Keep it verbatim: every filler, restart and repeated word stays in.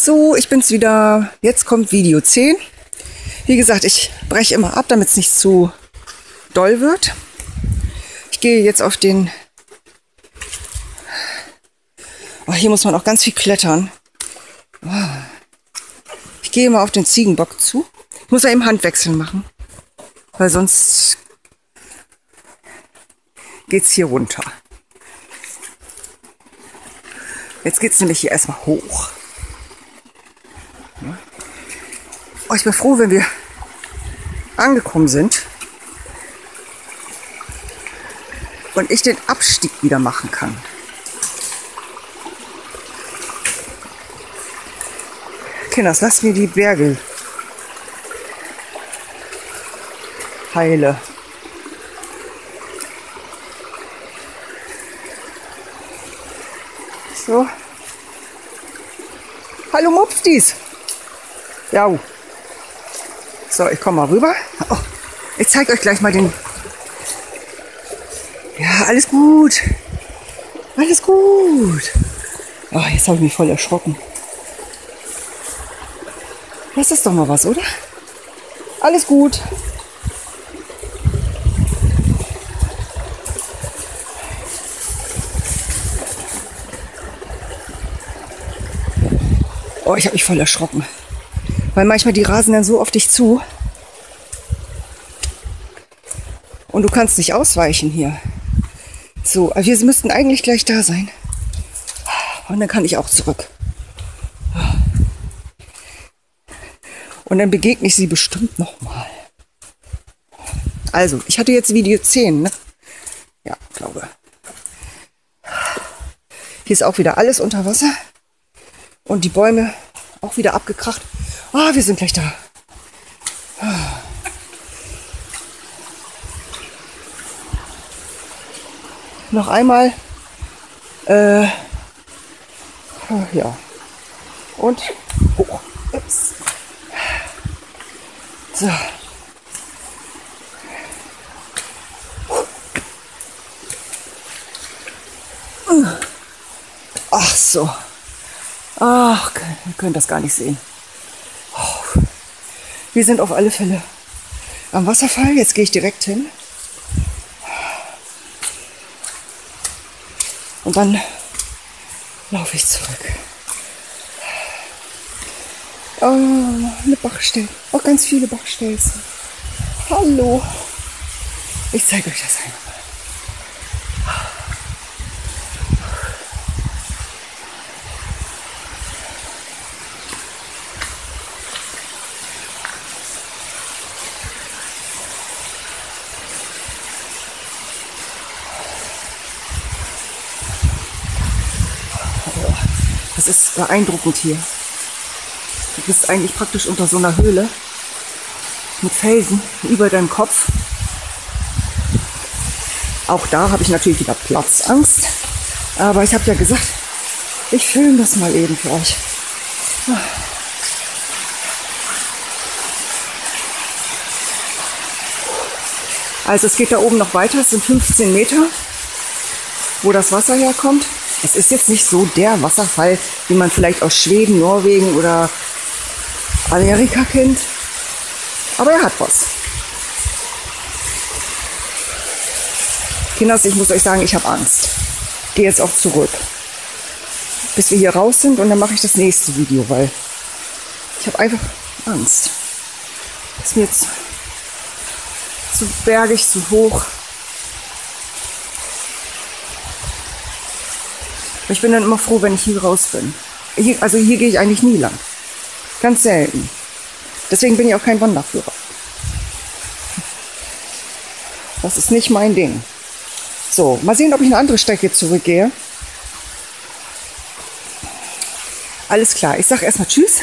So, ich bin's wieder. Jetzt kommt Video zehn. Wie gesagt, ich breche immer ab, damit es nicht zu doll wird. Ich gehe jetzt auf den... Oh, hier muss man auch ganz viel klettern. Oh. Ich gehe mal auf den Ziegenbock zu. Ich muss ja eben Handwechseln machen, weil sonst geht's hier runter. Jetzt geht's nämlich hier erstmal hoch. Oh, ich bin froh, wenn wir angekommen sind und ich den Abstieg wieder machen kann. Kinders, lasst mir die Berge heile. So. Hallo Mupftis! Ja. So, ich komme mal rüber. Oh, ich zeige euch gleich mal den... Ja, alles gut. Alles gut. Oh, jetzt habe ich mich voll erschrocken. Das ist doch mal was, oder? Alles gut. Oh, ich habe mich voll erschrocken. Weil manchmal die rasen dann so auf dich zu. Und du kannst nicht ausweichen hier. So, wir müssten eigentlich gleich da sein. Und dann kann ich auch zurück. Und dann begegne ich sie bestimmt nochmal. Also, ich hatte jetzt Video zehn, ne? Ja, glaube. Hier ist auch wieder alles unter Wasser. Und die Bäume auch wieder abgekracht. Ah, oh, wir sind gleich da. Noch einmal. Äh, ja. Und hoch. Ups. So. Ach so. Ach, ihr könnt das gar nicht sehen. Wir sind auf alle Fälle am Wasserfall. Jetzt gehe ich direkt hin. Und dann laufe ich zurück. Oh, eine Bachstelle. Auch ganz viele Bachstelzen. Hallo. Ich zeige euch das einmal. Das ist beeindruckend hier. Du bist eigentlich praktisch unter so einer Höhle mit Felsen über deinem Kopf. Auch da habe ich natürlich wieder Platzangst. Aber ich habe ja gesagt, ich filme das mal eben für euch. Also es geht da oben noch weiter. Es sind fünfzehn Meter, wo das Wasser herkommt. Es ist jetzt nicht so der Wasserfall, wie man vielleicht aus Schweden, Norwegen oder Amerika kennt. Aber er hat was. Kinders, ich muss euch sagen, ich habe Angst. Ich gehe jetzt auch zurück. Bis wir hier raus sind und dann mache ich das nächste Video, weil ich habe einfach Angst. Das ist mir jetzt zu bergig, zu hoch. Ich bin dann immer froh, wenn ich hier raus bin. Hier, also hier gehe ich eigentlich nie lang. Ganz selten. Deswegen bin ich auch kein Wanderführer. Das ist nicht mein Ding. So, mal sehen, ob ich eine andere Strecke zurückgehe. Alles klar, ich sage erstmal Tschüss.